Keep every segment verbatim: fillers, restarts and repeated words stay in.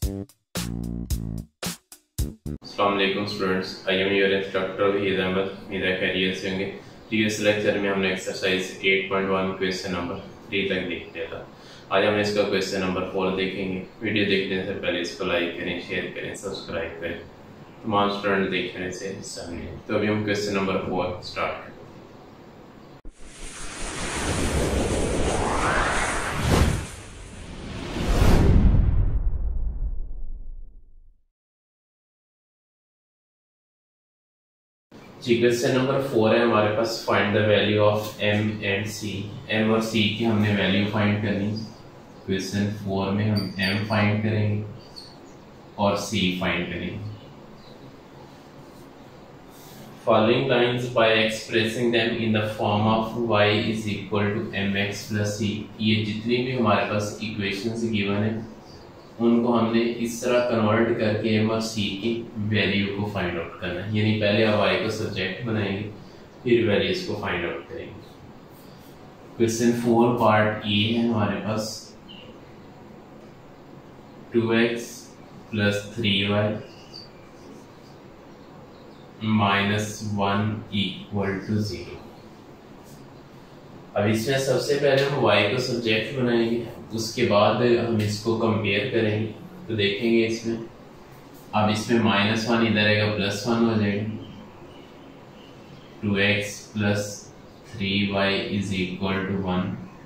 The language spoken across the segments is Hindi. Assalamualaikum students, I am your instructor हीद अहमद। उम्मीद है खैरियत से होंगे। प्रीवियस लेक्चर में हमने एक्सरसाइज आठ पॉइंट वन क्वेश्चन नंबर तीन तक देख लिया था। आज हम इसका क्वेश्चन नंबर चार देखेंगे। वीडियो देखने से पहले इसको लाइक करें, शेयर करें, सब्सक्राइब करें। तमाम स्टूडेंट देखने से हिस्सा लें। तो अभी हम क्वेश्चन नंबर चार स्टार्ट करें। जी, क्वेश्चन नंबर फोर है हमारे पास। Find the value of M and C. M और सी की हमने वैल्यू फाइंड करनी। क्वेश्चन फोर में हम एम फाइंड करेंगे और सी फाइंड करेंगे। Following lines by expressing them in the form of Y is equal to M X plus C. ये जितनी भी हमारे पास इक्वेशंस गिवन है उनको हमने इस तरह कन्वर्ट करके एम और सी की वैल्यू को फाइंड आउट करना है। यानी पहले आप वाई को सब्जेक्ट बनाएंगे, फिर वैल्यूज को फाइंड आउट करेंगे। क्वेश्चन फोर पार्ट ए है हमारे पास। Two X plus three Y minus one equal to zero. अब इसमें सबसे पहले हम y को सब्जेक्ट बनाएंगे, उसके बाद हम इसको कंपेयर करेंगे तो देखेंगे इसमें। अब इसमें माइनस वन इधर आएगा, प्लस वन हो जाएगा। Two X plus three Y is equal to one.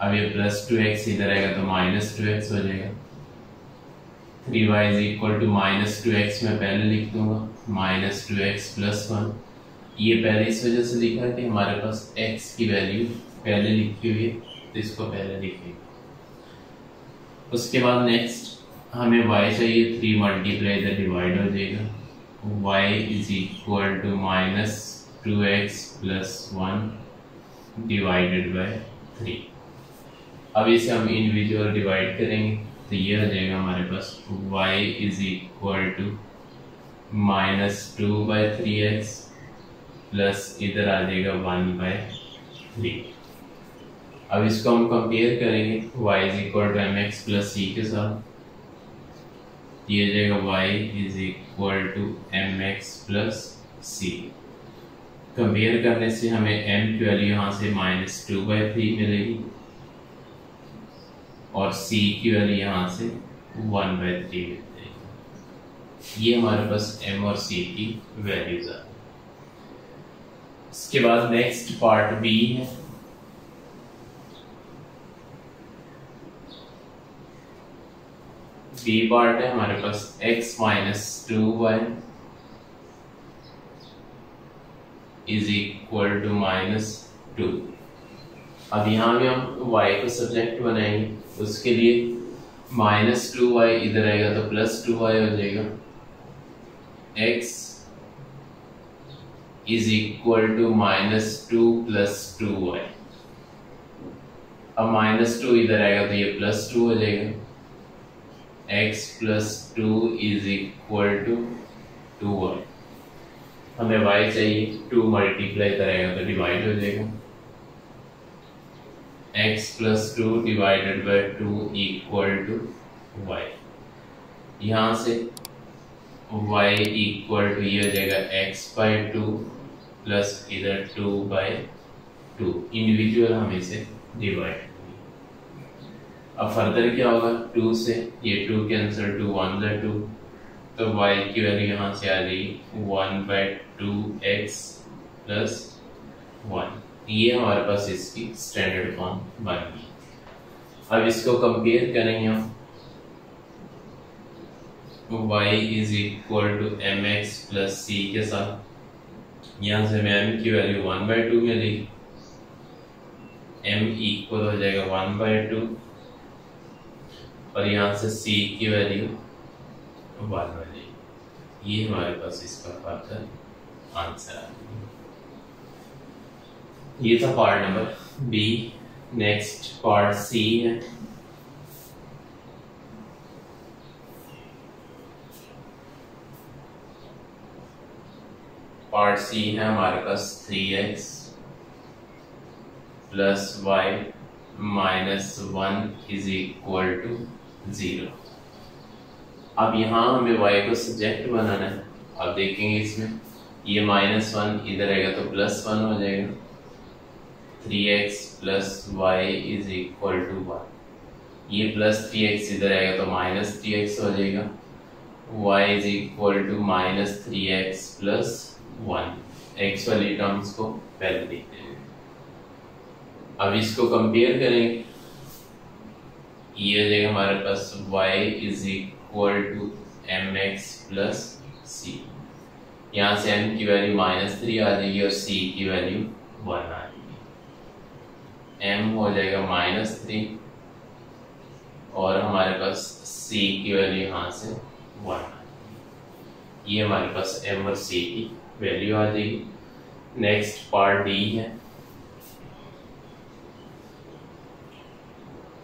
अब ये प्लस टू एक्स इधर आएगा तो माइनस टू एक्स हो जाएगा। Three Y is equal to minus two X मैं पहले लिख दूंगा, minus two X plus one. ये पहले इस वजह से लिखा कि हमारे पास x की वैल्यू पहले लिखी हुई है तो इसको पहले लिखेंगे। उसके बाद नेक्स्ट हमें y चाहिए। थ्री मल्टीप्लाई इधर डिवाइड हो जाएगा। y is equal to minus two X plus one divided by three. अब इसे हम इंडिविजुअल डिवाइड करेंगे तो ये हो जाएगा हमारे पास y is equal to minus two by three X plus इधर आ जाएगा वन बाई थ्री। अब इसको हम कंपेयर करेंगे y is equal to M X plus C के साथ। ये जाएगा y is equal to M X plus C. Compare करने से हमें m की वैल्यू यहाँ से माइनस टू बाई थ्री मिलेगी और c की वैल्यू यहाँ से वन बाई थ्री मिल जाएगी। ये हमारे पास m और c की वैल्यूज आती है। इसके बाद नेक्स्ट पार्ट b है। बी पार्ट है हमारे पास x minus two Y is equal to minus two. अब यहाँ भी हम y को सब्जेक्ट बनाएंगे, उसके लिए माइनस टू वाई इधर आएगा तो प्लस टू वाई हो जाएगा। x is equal to minus two plus two Y. अब माइनस टू इधर आएगा तो ये प्लस टू हो जाएगा। x plus two is equal to two Y. हमें y चाहिए, टू मल्टीप्लाई करेगा तो डिवाइड हो जाएगा। x plus two divided by two equal to y। यहाँ से y इक्वल टू ये हो जाएगा x बाई टू प्लस इधर टू बाई टू। इंडिविजुअल हम इसे डिवाइड। अब फर्दर क्या होगा, टू से ये two cancel, two one by two, तो y की वैल्यू यहाँ से आ जाएगी one by two X plus one. ये हमारे पास इसकी स्टैंडर्ड फॉर्म बन गई। अब इसको कंपेयर करेंगे हम y is equal to M X plus C के साथ। यहाँ से हमें m की वैल्यू वन बाई टू मिलेगी। m इक्वल हो जाएगा वन बाई टू और यहाँ से c की वैल्यू वन हो जाएगी। ये हमारे पास इसका पार्ट आंसर आ गया। ये था part number b। Next part c है। पार्ट c है हमारे पास three X plus Y minus one is equal to zero. अब यहाँ हमें y को सब्जेक्ट बनाना है। अब देखेंगे इसमें ये माइनस वन इधर आएगा तो प्लस वन हो जाएगा, three X plus Y is equal to one. ये प्लस थ्री एक्स इधर आएगा तो माइनस थ्री एक्स हो जाएगा, y is equal to minus three X plus one. X वाली टर्म्स को पहले देखते हैं, अब इसको कंपेयर करेंगे। ये हो जाएगा हमारे पास y is equal to M X plus C. यहाँ से m की वैल्यू माइनस थ्री आ जाएगी और c की वैल्यू वन आ जाएगी। m हो जाएगा माइनस थ्री और हमारे पास c की वैल्यू यहाँ से वन आ जाएगी। ये हमारे पास m और c की वैल्यू आ जाएगी। नेक्स्ट पार्ट डी है,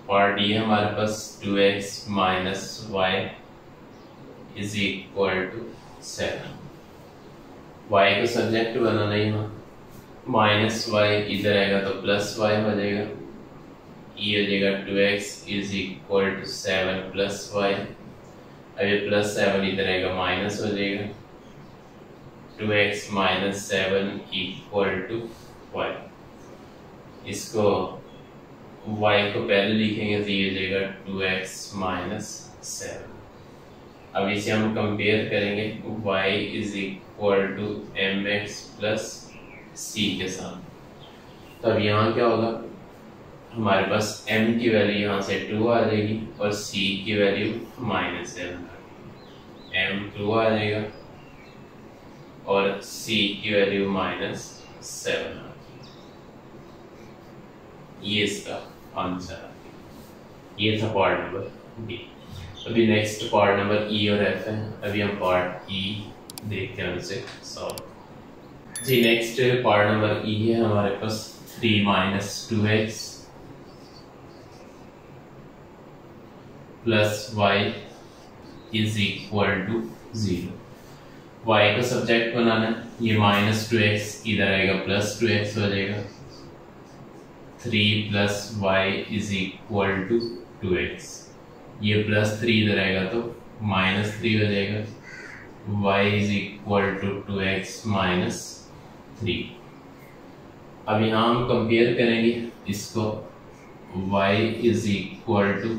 पार्ट डी हमारे पास two X minus Y is equal to seven. Y को सब्जेक्ट बनाना ही है, माइनस वाई इधर आएगा तो प्लस वाई हो जाएगा। ये हो जाएगा two X is equal to seven plus Y. अब ये प्लस सेवन इधर आएगा माइनस हो जाएगा, two X minus seven equal to Y. इसको y को पहले लिखेंगे तो ये जाएगा टू एक्स माइनस सेवन। अब इसे हम कंपेयर करेंगे y is equal to M X plus C के साथ। तो अब यहाँ क्या होगा, हमारे पास m की वैल्यू यहाँ से टू आ जाएगी और c की value minus seven. M two आ जाएगा और c की वैल्यू माइनस सेवन। ये इसका आंसर, ये था पार्ट नंबर डी। अभी नेक्स्ट पार्ट नंबर ई और एफ है, अभी हम पार्ट ई देखते हैं उनसे सॉल्व। जी नेक्स्ट पार्ट नंबर ई है हमारे पास three minus two X plus Y is equal to zero. Y का सब्जेक्ट बनाना है, ये माइनस टू एक्स इधर आएगा प्लस टू एक्स हो जाएगा, three plus Y is equal to two X. ये प्लस थ्री इधर आएगा तो माइनस थ्री हो जाएगा, Y is equal to two X minus three. अब यहाँ हम कंपेयर करेंगे इसको, Y is equal to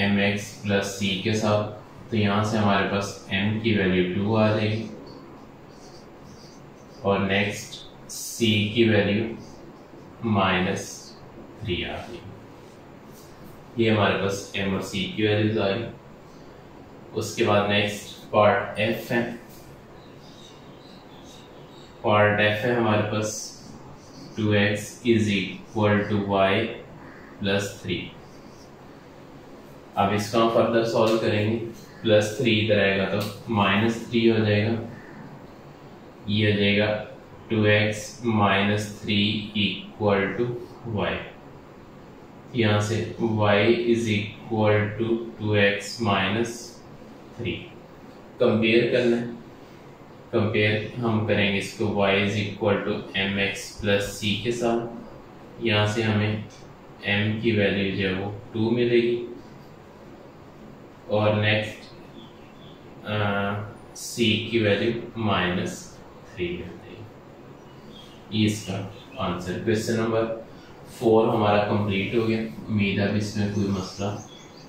M X plus C के साथ। तो यहाँ से हमारे पास m की वैल्यू टू आ जाएगी और नेक्स्ट c की वैल्यू माइनस थ्री आ गई। ये हमारे पास m और c की वैल्यूज आ गई। उसके बाद नेक्स्ट पार्ट f है, पार्ट f है हमारे पास two X is equal to Y plus three. अब इसका हम फर्दर सॉल्व करेंगे, प्लस थ्री इधर आएगा तो माइनस थ्री हो जाएगा। ये हो जाएगा two X minus three equal to Y. यहाँ से Y is equal to two X minus three. Compare करना है, कंपेयर हम करेंगे इसको Y is equal to M X plus C के साथ। यहाँ से हमें m की वैल्यू जो है वो टू मिलेगी और नेक्स्ट c की वैल्यू माइनस थ्री है। इसका आंसर क्वेश्चन नंबर फोर हमारा कंप्लीट हो गया। उम्मीद है इसमें कोई मसला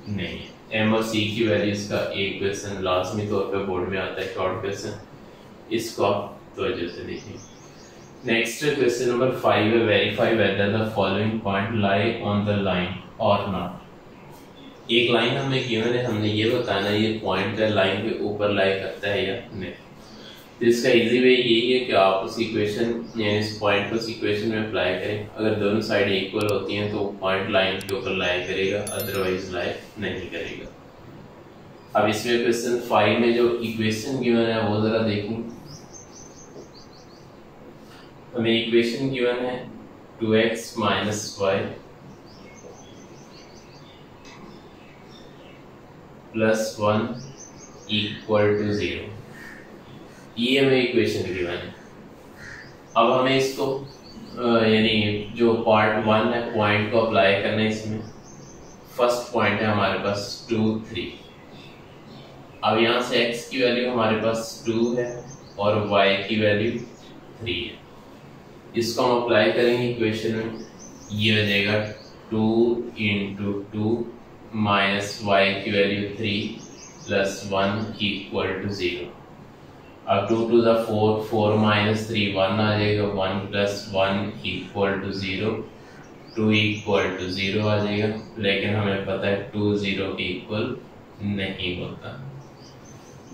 नहीं है। एम और सी की वैल्यूज का एक क्वेश्चन लाजमी तौर पे बोर्ड में आता है, शॉर्ट क्वेश्चन, इसको आप तवज्जो से देखिए। नेक्स्ट क्वेश्चन नंबर फाइव है, verify whether the following point lie on the line और नॉट। एक लाइन हमें गिवन है, हमने ये बताना ये पॉइंट का लाइन के ऊपर लाई करता है या नहीं। तो इसका इजी वे यही है कि आप उस इक्वेशन यानी इस पॉइंट को उस इक्वेशन में अप्लाई करें। अगर दोनों साइड इक्वल होती हैं तो पॉइंट लाइन के ऊपर लाई करेगा, अदरवाइज लाई नहीं करेगा। अब इसमें क्वेश्चन फाइव में जो इक्वेशन गिवन है वो जरा देखें। हमें इक्वेशन गिवन है two X minus Y plus one equal to zero. ये हमें इक्वेशन गिवन है। अब हमें इसको यानी जो पार्ट वन है पॉइंट को अप्लाई करना है। इसमें फर्स्ट पॉइंट है हमारे पास टू थ्री। अब यहाँ से x की वैल्यू हमारे पास टू है और y की वैल्यू थ्री है। इसको हम अप्लाई करेंगे इक्वेशन में, ये हो जाएगा two into two minus Y की वैल्यू थ्री प्लस वन की इक्वल टू ज़ीरो। अब two two the four, four minus three one आ जाएगा, one plus one equal to zero, two equal to zero आ जाएगा। लेकिन हमें पता है टू ज़ीरो के इक्वल नहीं होता।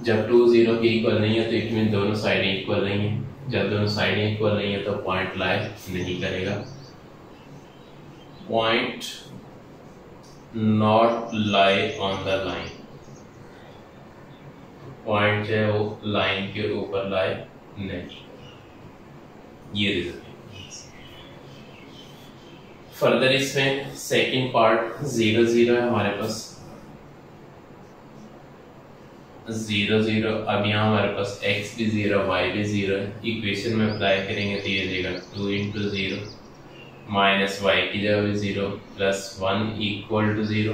जब टू जीरो के इक्वल नहीं है तो इट मीन दोनों साइडें इक्वल नहीं है। जब दोनों साइडें इक्वल नहीं है तो पॉइंट लाए नहीं करेगा। Point not lie on the line, point है वो लाइन के ऊपर लाए नहीं। ये फर्दर इसमें सेकंड पार्ट जीरो जीरो है हमारे पास, जीरो जीरो। अब यहाँ हमारे पास x भी जीरो y भी जीरो है। इक्वेशन में अप्लाई करेंगे तो ये देगा two into zero minus Y की जगह भी zero plus one equal to zero.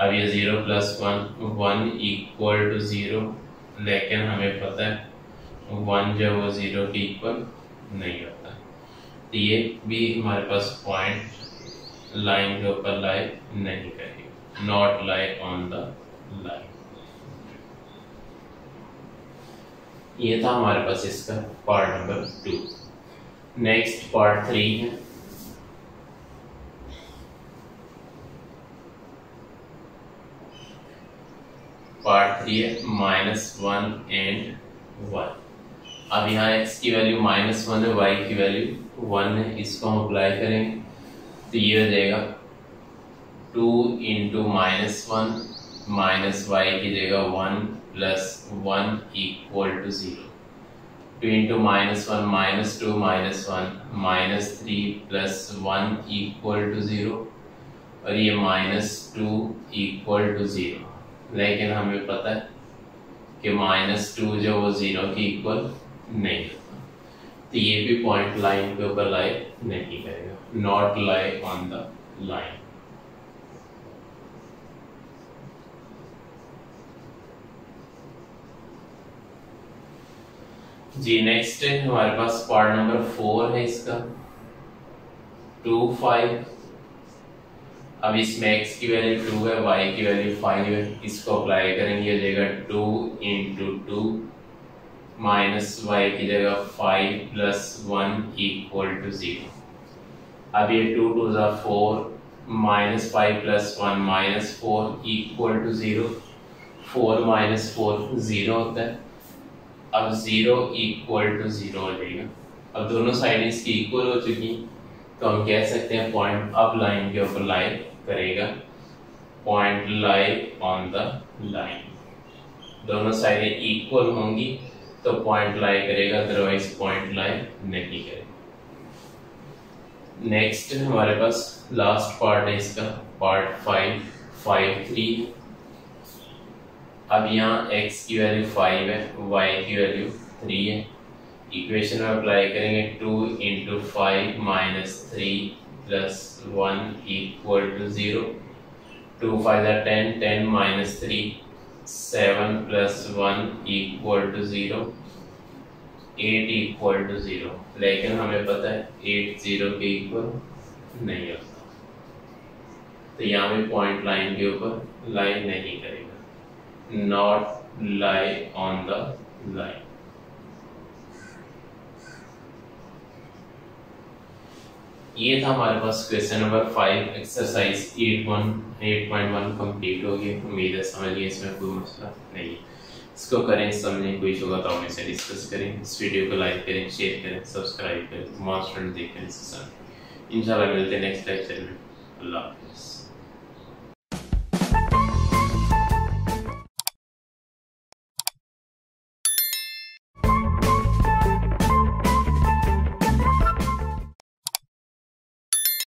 अब ये zero plus one, one equal to zero. लेकिन हमें पता है वन जो वो जीरो के इक्वल नहीं होता, तो ये भी हमारे पास पॉइंट लाइन के ऊपर लाए नहीं करेगी, not lie on the line. ये था हमारे पास इसका part number two. Next part three है। पार्ट थ्री है माइनस वन एंड वन। अब यहाँ x की वैल्यू माइनस वन है, y की वैल्यू वन है। इसको हम अप्लाई करेंगे तो ये हो जाएगा two into minus one minus Y की जगह one plus one equal to zero. Two into minus one minus two minus one minus three plus one equal to zero और ये minus two equal to zero. लेकिन हमें पता है कि माइनस टू जो वो ज़ीरो के इक्वल नहीं होता, तो ये भी पॉइंट लाइन के ऊपर लाए नहीं करेगा, not lie on the line. जी नेक्स्ट है हमारे पास पार्ट नंबर फोर है इसका, टू फाइव। अब इसमें x की वैल्यू टू है, y की वैल्यू फाइव है। इसको अप्लाई करेंगे हो जाएगा two into two minus Y की जगह five plus one equal to zero. अब ये टू टू ज़ा four minus five plus one minus four equal to zero. Four minus four zero होता है। अब जीरो इक्वल टू जीरो हो जाएगा। अब दोनों साइडें इसकी इक्वल हो चुकी, तो हम कह सकते हैं पॉइंट अब लाइन के ऊपर लाई करेगा, point lie on the line. दोनों साइडें इक्वल होंगी तो पॉइंट लाई करेगा, अदरवाइज पॉइंट लाई नहीं करेगा। नेक्स्ट हमारे पास लास्ट पार्ट है इसका, पार्ट फाइव, फाइव थ्री। अब यहाँ x की वैल्यू फाइव है, y की वैल्यू थ्री है। इक्वेशन में अप्लाई करेंगे two into five minus three plus one equal to zero. Two five ज़ा ten, ten minus three seven plus one equal to zero, eight equal to zero. लेकिन हमें पता है एट ज़ीरो के इक्वल नहीं होता, तो यहाँ भी पॉइंट लाइन के ऊपर लाइन नहीं करेगा, Not lie on the line। ये था हमारे पास question number five, exercise eight point one complete हो गया। उम्मीद है समझ गए, इसमें कोई मसला नहीं। इसको करें, समझें, कोई होगा तो हमें से डिस्कस करें। इस वीडियो को लाइक करें, शेयर करें, सब्सक्राइब करें, तमाम स्टूडेंट देखें। इंशाल्लाह मिलते हैं नेक्स्ट लेक्चर में। अल्लाह हाफिज़।